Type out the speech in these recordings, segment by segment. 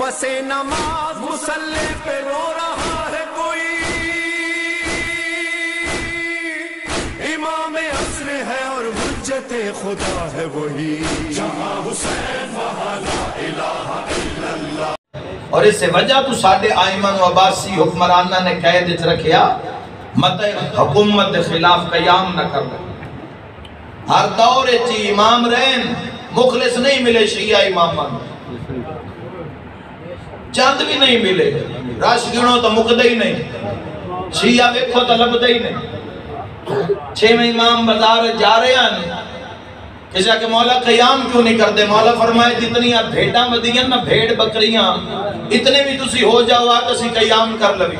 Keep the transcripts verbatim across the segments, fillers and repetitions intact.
पसे नमाज मुसल्ले पे रो रहा है कोई, इमाम असर है और हुज्जते खुदा है वही। जहां हुसैन वहां ला इलाहा इल्लल्लाह। और इस वजह तो साडे आइमन अब्बासी हुक्मराना ने कैद च रखया, मत हुकूमत के खिलाफ कयाम न करना। हर दौर च इमाम रहन, मुखलिस नहीं मिले शिया इमामा, चंद भी नहीं मिले। रश गिनो तो मुकद ही नहीं, शिया वेखो तो लभद ही नहीं। छेवें इमाम बाजार जा रहे हैं, किसी के मौला कयाम क्यों नहीं करते? मौला फरमाए जितनी भेड़ा मदियां ना भेड़ बकरियां इतने भी तुसी हो जाओ आ तुसी कयाम कर लवी।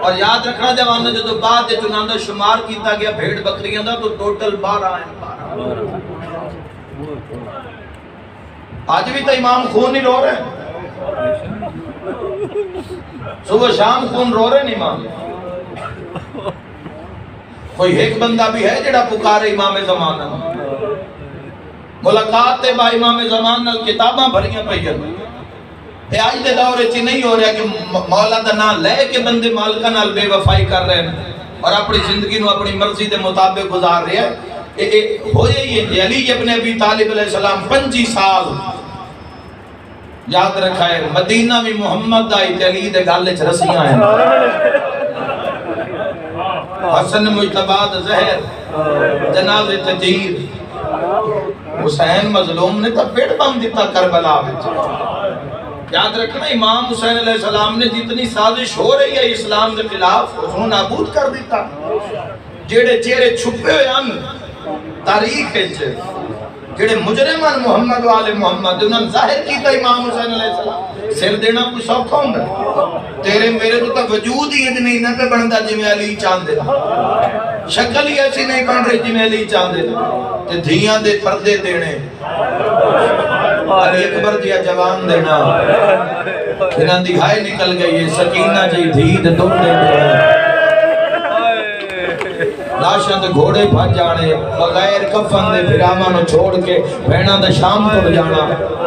और याद रखना जवान जो तो बाद दे चुनाव दा शुमार कीता गया भेड़ बकरियां दा तो टोटल बारह हैं। आज भी तो इमाम खून ही रो रहे, सुबह शाम खून रो रहे इमाम। कोई एक बंदा भी है जेड़ा पुकारे इमाम ज़माना। मुलाकात ते बा इमाम ज़माना किताबां भरियां पईयां। ए आज दे दौर च नहीं हो रहा कि मौला दा नाम ले के बंदे मालका नाल बेवफाई कर रहे हैं और अपनी जिंदगी नू अपनी मर्जी दे मुताबिक गुजार रहे हैं। ए, ए होए ये अली इब्ने अबी तालिब अलैहिस्सलाम पंजी साल याद रखा है। मदीना में मुहम्मद दा अली दे गल च रसियां हैं। हसन मुजतबाद जहर जनाजे तजीर, हुसैन मजलूम ने तो पेड़ बम दिता करबला। याद रखना इमाम हुसैन अलैहिस्सलाम ने जितनी साजिश हो रही है इस्लाम के खिलाफ उसको नाबूद कर दिता। जेड़े चेहरे छुपे हुए हैं तारीख जेड़े मुजरिमान मुहम्मद वाले मुहम्मद उन्होंने जाहिर किया। इमाम हुसैन अलैहिस्सलाम सिर देना कोई सौखा होंगे? तेरे मेरे तो वजूद ही नहीं ना पे बनता जिमें अली चाहते, शक्ल ही ऐसी नहीं बन रही जिमें अली चाहते। धियां दे पर्दे देने, अली अकबर दिया जवान देना, इन्हां दी हाय निकल गई है सकीना जी धीद तुम दे। लाशां दे घोड़े भज जाने, बगैर कफन दे फिरावां नूं छोड़ के भैणां दा शाम को जाना।